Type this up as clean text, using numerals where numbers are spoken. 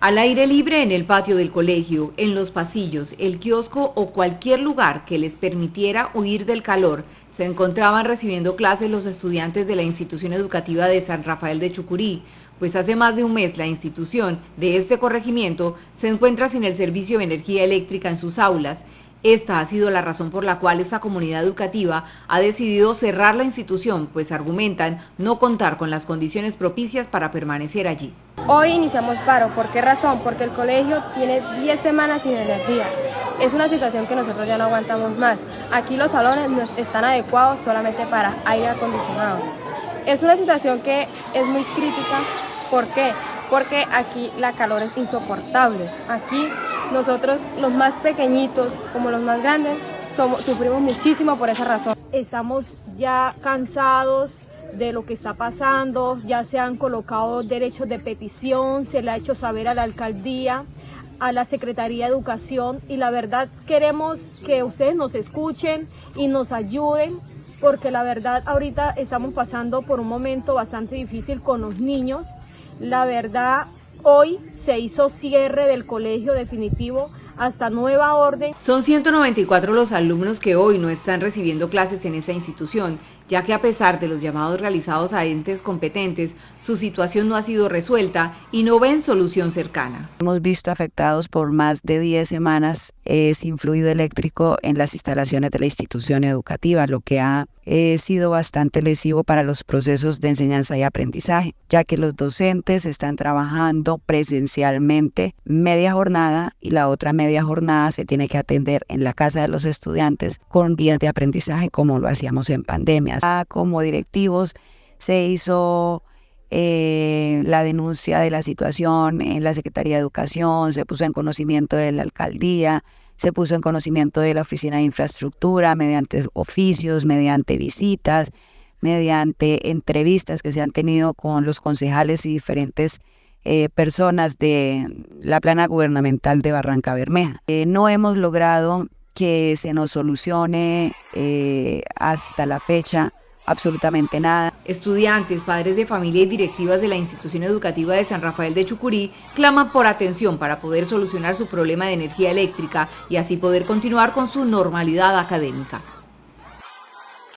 Al aire libre en el patio del colegio, en los pasillos, el kiosco o cualquier lugar que les permitiera huir del calor, se encontraban recibiendo clases los estudiantes de la institución educativa de San Rafael de Chucurí, pues hace más de un mes la institución de este corregimiento se encuentra sin el servicio de energía eléctrica en sus aulas. Esta ha sido la razón por la cual esta comunidad educativa ha decidido cerrar la institución, pues argumentan no contar con las condiciones propicias para permanecer allí. Hoy iniciamos paro. ¿Por qué razón? Porque el colegio tiene 10 semanas sin energía. Es una situación que nosotros ya no aguantamos más. Aquí los salones no están adecuados solamente para aire acondicionado. Es una situación que es muy crítica. ¿Por qué? Porque aquí la calor es insoportable. Aquí nosotros, los más pequeñitos como los más grandes, sufrimos muchísimo por esa razón. Estamos ya cansados de lo que está pasando, ya se han colocado derechos de petición, se le ha hecho saber a la alcaldía, a la Secretaría de Educación, y la verdad queremos que ustedes nos escuchen y nos ayuden, porque la verdad ahorita estamos pasando por un momento bastante difícil con los niños. La verdad, hoy se hizo cierre del colegio definitivo hasta nueva orden. Son 194 los alumnos que hoy no están recibiendo clases en esa institución, ya que a pesar de los llamados realizados a entes competentes, su situación no ha sido resuelta y no ven solución cercana. Hemos visto afectados por más de 10 semanas sin fluido eléctrico en las instalaciones de la institución educativa, lo que ha sido bastante lesivo para los procesos de enseñanza y aprendizaje, ya que los docentes están trabajando presencialmente media jornada y la otra media jornada se tiene que atender en la casa de los estudiantes con días de aprendizaje como lo hacíamos en pandemia. Como directivos se hizo la denuncia de la situación en la Secretaría de Educación, se puso en conocimiento de la alcaldía, se puso en conocimiento de la Oficina de Infraestructura mediante oficios, mediante visitas, mediante entrevistas que se han tenido con los concejales y diferentes personas de la plana gubernamental de Barrancabermeja. No hemos logrado que se nos solucione hasta la fecha absolutamente nada. Estudiantes, padres de familia y directivas de la institución educativa de San Rafael de Chucurí claman por atención para poder solucionar su problema de energía eléctrica y así poder continuar con su normalidad académica.